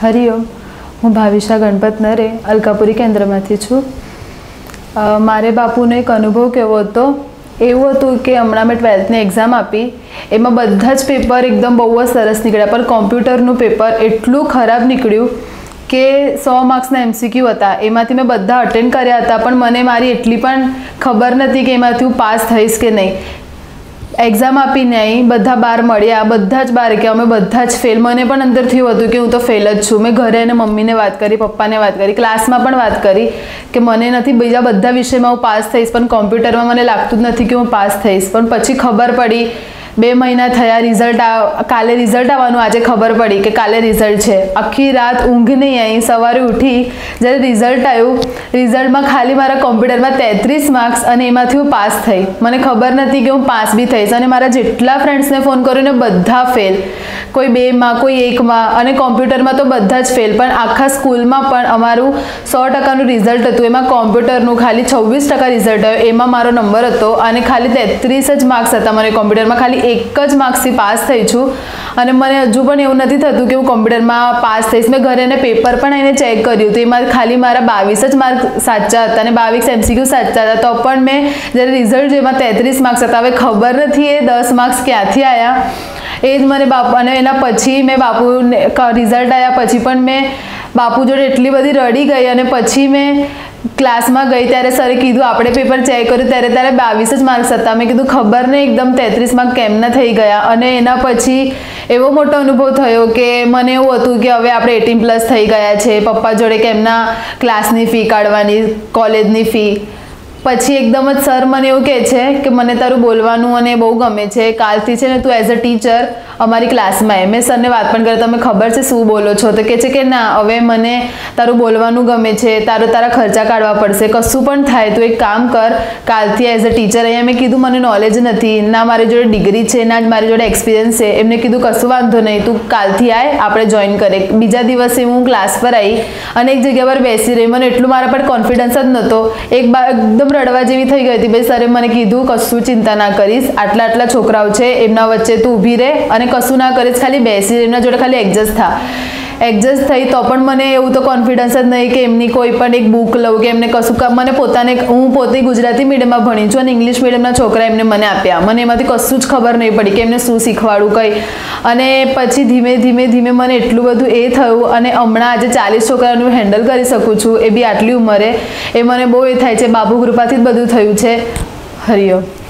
हरिओम। हूँ भाविशा गणपत नरे अलकापुरी केन्द्र में छूँ। मारे बापूनो एक अनुभव केवो हतो। एवुं हतुं के हमणां मैं 12th ने एक्जाम आपी, एमां बधा ज पेपर एकदम बहु ज सरस निकळ्या, पर कॉम्प्यूटरनु पेपर एटलुं खराब निकळ्युं के 100 मार्क्सना एमसीक्यू हता। एमांथी मैं बधा अटेन्ड कर्या हता, पण मने मारी एटली पण खबर नहती के एमांथी हूँ पास थईश के नहीं। एक्जाम आपीने आई बधा 12 मळ्या, बधा ज 12 के अमे बधा ज फेल। मने पण अंदरथी एवुं हतुं के हूँ तो फेल ज छूँ। मैं घरे अने मम्मीने वात करी, पप्पाने वात करी, क्लासमां पण वात करी के मने नथी, बीजा बधा विषयमां हूँ पास थईश, पण कॉम्प्युटरमां मने लागतुं ज नथी के हूँ पास थईश। पण पछी खबर पडी, 2 महीना थया रिजल्ट आ, काले रिजल्ट आवानुं, आजे खबर पड़ी कि काले रिजल्ट छे। आखी रात ऊँघ नहीं आई, सवारे उठी ज्यारे रिजल्ट आव्युं। रिजल्ट में खाली मारा कॉम्प्यूटर में 33 मार्क्स अने एमांथी हूँ पास थई। मने खबर नती कि हूँ पास भी थईश। अने मारा जेटला फ्रेंड्सने फोन कर्यो बधा फेल, कोई 2 मां, कोई 1 मां, अने कॉम्प्यूटर में तो बधा ज फेल। पण आखा स्कूल में पण अमारुं 100% रिजल्ट हतुं, एमां कॉम्प्यूटरनुं खाली 26% रिजल्ट आव्युं। एमां मारो नंबर हतो अने खाली 33 ज मार्क्स हता। मने कॉम्प्यूटर में खाली 1 ज मार्क्सथी पास थई छूँ। अने मने हजू पण एवुं नथी थतुं कि हूँ कॉम्प्यूटर में पास थईश। मैं घरे ने पेपर पण आने चेक कर्युं तो एमां खाली मारा 22 ज मार्क्स साचा हता अने 22 MCQ साचा हता। तो पण मैं ज्यारे रिजल्ट जेमां 33 मार्क्स हता। हवे खबर नथी ए 10 मार्क्स क्यांथी आव्या। एज मैंने बापू ने एना पछी मैं बापू ने का रिजल्ट आया पछी पण मैं बापू जोड़े एटली बधी रड़ी गई। अने पछी मैं क्लास में गई त्यारे सरे कीधुं आपणे पेपर चेक कर्युं त्यारे तारे 22 ज मार्क्स हता। मैं कीधुं खबर नहीं एकदम 33 मार्क्स केमना थई गया। अने एना पछी एवो मोटो अनुभव थयो के मने एवुं हतुं के हवे आपणे 18+ थई गया छे, पप्पा जोड़े केमना क्लासनी फी काढवानी, कॉलेजनी फी। पछी एकदम ज सर मने एवुं कहे छे कि मने तारू बोलवानुं अने बहु गमे छे, कालथी छे ने तू एज अ टीचर अमारी क्लास में आए। मैं सरने वात पण करी तमने खबर छे शुं बोलो छो? तो कहे छे के ना हवे मने तारू बोलवानुं गमे छे, तारो तारा खर्चा काढवा पडशे, कशुं पण थाय तो एक काम कर, कालथी एज अ टीचर आए। मैं कीधुं मने नॉलेज नथी, ना मारी जोड़े डिग्री छे, ना ज मारी जोड़े एक्सपीरियंस छे। एमणे कीधुं कशुं वांधो नहीं, तू कालथी आए आपणे जॉइन करे। बीजा दिवसे हूँ क्लास पर आई अने एक जग्या पर बेसी रही। मने एटलो मारा पर कॉन्फिडन्स ज नतो, एक बार एकदम रड़वा जेवी थई गई थी। भाई सरे मने कीधुं कशुं चिंता ना करीश, आटला आटला छोकराओ छे एमना वच्चे तू ऊभी रहे अने कशुं ना करीश, खाली बेसी रहे, एमना जोड़े खाली एडजस्ट था। एडजस्ट थई तो पण मने एवुं तो कॉन्फिडन्स ज नहीं कि एमनी कोई पण एक बुक लऊं के एमने कशुं काम। मने पोताने हूँ पोते गुजराती मीडियम में भणी छुं अने इंग्लिश मीडियमना छोकरा एमने मने आप्या। मने एमांथी कशुं ज खबर नहीं पड़ी कि एमने शुं शीखवाडुं कई। अने पछी धीमे धीमे धीमे मने एटलुं बधुं ए थयुं अने हमणां आजे 40 छोकराओने हेन्डल करी सकूँ छूँ, ए बी आटली उंमरे। ए मने बहु ए थाय छे बापू कृपाथी ज बधुं थयुं छे। हरिओम।